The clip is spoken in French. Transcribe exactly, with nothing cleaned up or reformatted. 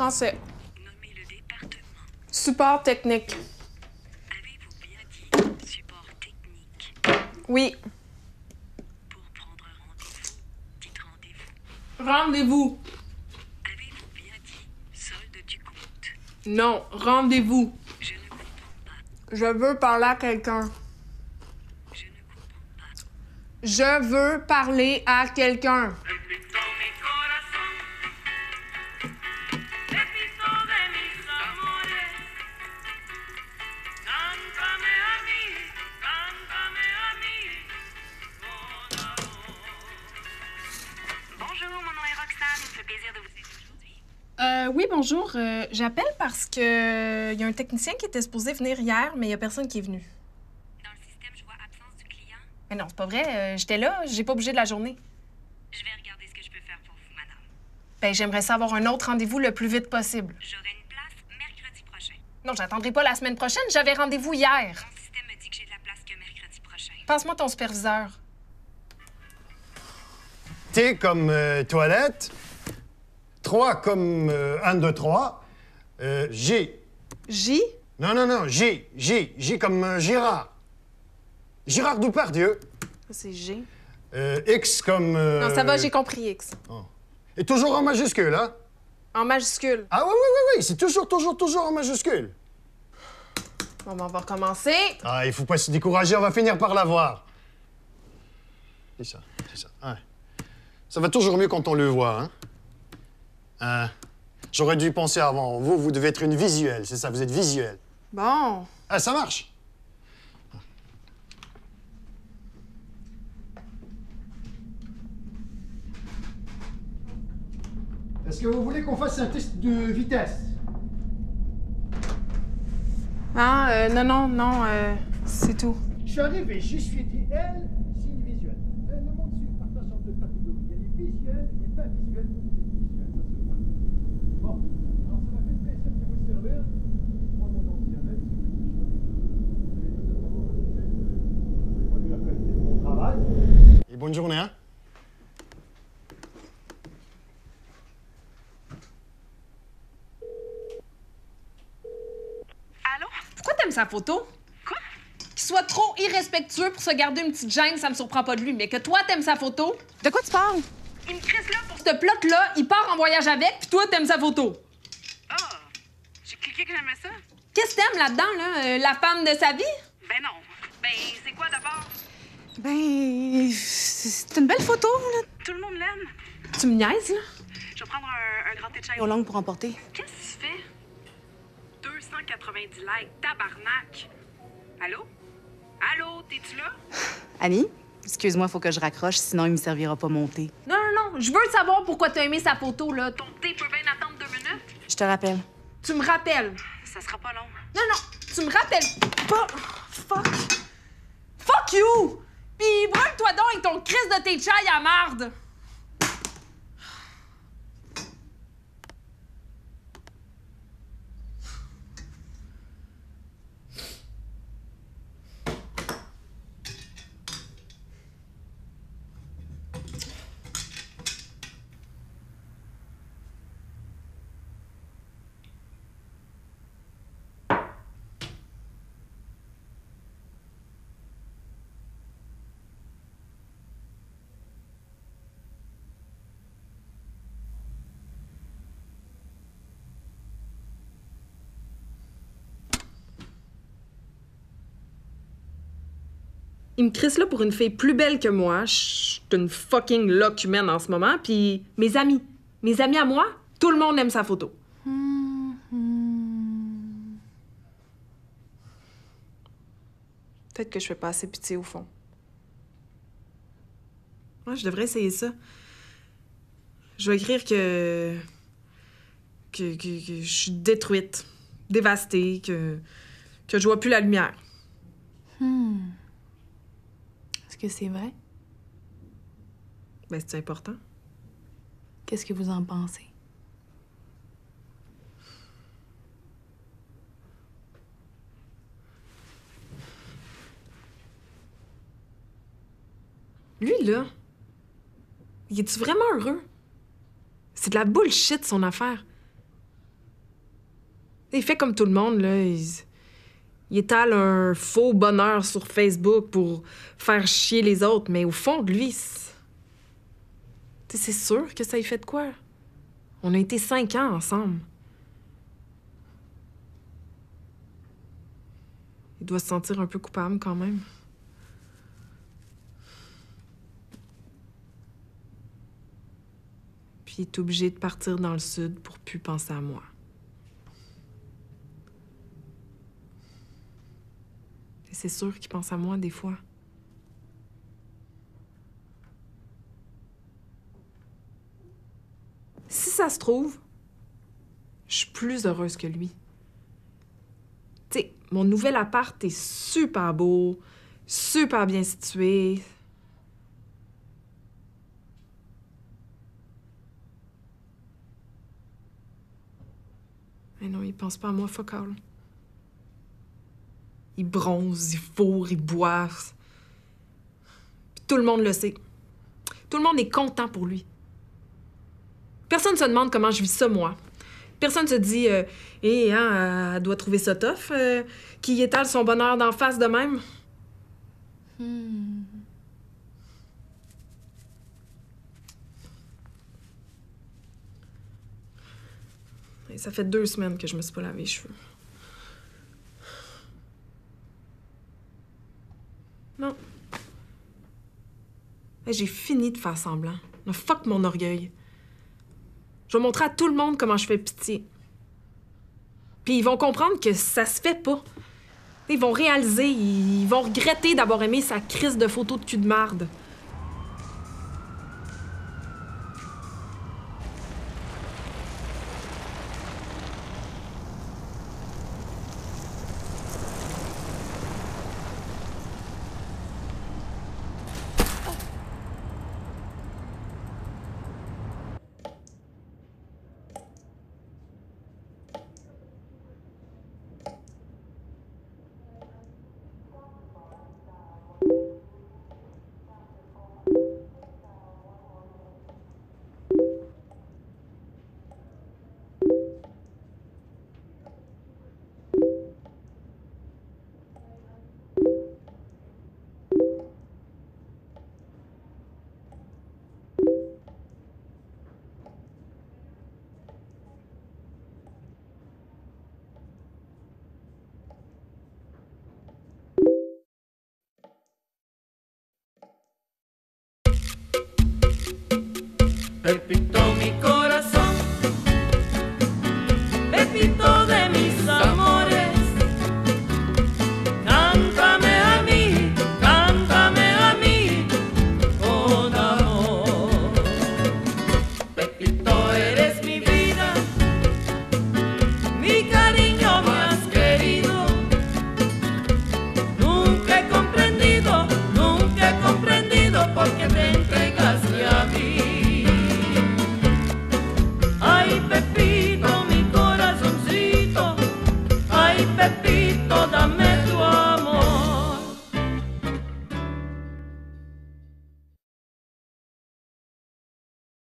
français. Nommez le département. Support technique. Avez-vous bien dit support technique? Oui. Pour prendre rendez-vous, dites rendez-vous. Rendez-vous. Avez-vous bien dit solde du compte? Non, rendez-vous. Je ne comprends pas. Je veux parler à quelqu'un. Je ne comprends pas. Je veux parler à quelqu'un. Euh, oui, bonjour. Euh, J'appelle parce que euh, y a un technicien qui était supposé venir hier, mais il n'y a personne qui est venu. Dans le système, je vois absence du client. Mais non, c'est pas vrai. Euh, J'étais là. J'ai pas bougé de la journée. Je vais regarder ce que je peux faire pour vous, madame. Ben, j'aimerais savoir un autre rendez-vous le plus vite possible. J'aurai une place mercredi prochain. Non, j'attendrai pas la semaine prochaine. J'avais rendez-vous hier. Mon système me dit que j'ai de la place que mercredi prochain. Passe-moi ton superviseur. T comme euh, toilette. trois comme un, deux, trois. J. J? Non, non, non. J. J. J comme euh, Gérard. Gérard Depardieu. C'est G. Euh, X comme... Euh... Non, ça va, j'ai compris, X. Oh. Et toujours en majuscule, hein? En majuscule. Ah oui, oui, oui, oui. C'est toujours, toujours, toujours en majuscule. Bon, ben, on va recommencer. Ah, il faut pas se décourager. On va finir par l'avoir. C'est ça, c'est ça. Ouais. Ça va toujours mieux quand on le voit, hein? Euh, J'aurais dû penser avant. Vous, vous devez être une visuelle, c'est ça? Vous êtes visuelle. Bon. Ah, ça marche. Est-ce que vous voulez qu'on fasse un test de vitesse? Ah, euh, non, non, non, euh, c'est tout. Je suis arrivé, je suis dit, elle, c'est une visuelle. Le monde dessus partage en deux catégories. Il y a les visuelles et les pas visuelles. Et bonne journée, hein? Allô? Pourquoi t'aimes sa photo? Quoi? Qu'il soit trop irrespectueux pour se garder une petite gêne, ça me surprend pas de lui, mais que toi, t'aimes sa photo? De quoi tu parles? Il me crisse là pour ce plot-là, il part en voyage avec, puis toi, t'aimes sa photo. Oh! J'ai cliqué que j'aimais ça. Qu'est-ce que t'aimes là-dedans, là? Euh, la femme de sa vie? Ben non. Ben, c'est quoi d'abord? Ben, c'est une belle photo, là. Tout le monde l'aime. Tu me niaises, là? Je vais prendre un, un grand thé de chai. Au long pour emporter. Qu'est-ce que tu fais? deux cent quatre-vingt-dix likes, tabarnak. Allô? Allô, t'es-tu là? Annie, excuse-moi, faut que je raccroche, sinon il me servira pas mon thé. Non, non, non, je veux savoir pourquoi t'as aimé sa photo, là. Ton thé peut bien attendre deux minutes. Je te rappelle. Tu me rappelles? Ça sera pas long. Non, non, tu me rappelles pas. Fuck. Fuck you! Pis brûle-toi donc avec ton crisse de tes chai à marde! Il me crisse là pour une fille plus belle que moi. Je suis une fucking loque humaine en ce moment. Puis mes amis, mes amis à moi, tout le monde aime sa photo. Mm-hmm. Peut-être que je fais pas assez pitié au fond. Moi, je devrais essayer ça. Je vais écrire que... que, que, que je suis détruite, dévastée, que, que je vois plus la lumière. Mm. Que c'est vrai? Ben, c'est important. Qu'est-ce que vous en pensez? Lui, là, il est-tu vraiment heureux? C'est de la bullshit, son affaire. Il fait comme tout le monde, là. Il... il étale un faux bonheur sur Facebook pour faire chier les autres, mais au fond de lui, c'est sûr que ça y fait de quoi. On a été cinq ans ensemble. Il doit se sentir un peu coupable, quand même. Puis il est obligé de partir dans le sud pour plus penser à moi. Et c'est sûr qu'il pense à moi, des fois. Si ça se trouve, je suis plus heureuse que lui. Tu sais, mon nouvel appart est super beau, super bien situé. Mais non, il pense pas à moi, fuck all. Il bronze, il fourre, il boit. Puis tout le monde le sait. Tout le monde est content pour lui. Personne ne se demande comment je vis ça, moi. Personne se dit euh, « Eh, hein, elle doit trouver ça tough, euh, qui étale son bonheur d'en face de même. Hmm. » Et ça fait deux semaines que je me suis pas lavé les cheveux. Non. J'ai fini de faire semblant. Le fuck mon orgueil. Je vais montrer à tout le monde comment je fais pitié. Puis ils vont comprendre que ça se fait pas. Ils vont réaliser, ils vont regretter d'avoir aimé sa crise de photo de cul de marde. Él pintó mi corazón, Pepito de mis amores. Cántame a mí, cántame a mí con amor. Pepito, eres mi vida, mi cariño más querido. Nunca he comprendido, nunca he comprendido por qué te entregaste a mí. Pepito, mi corazoncito, ay Pepito.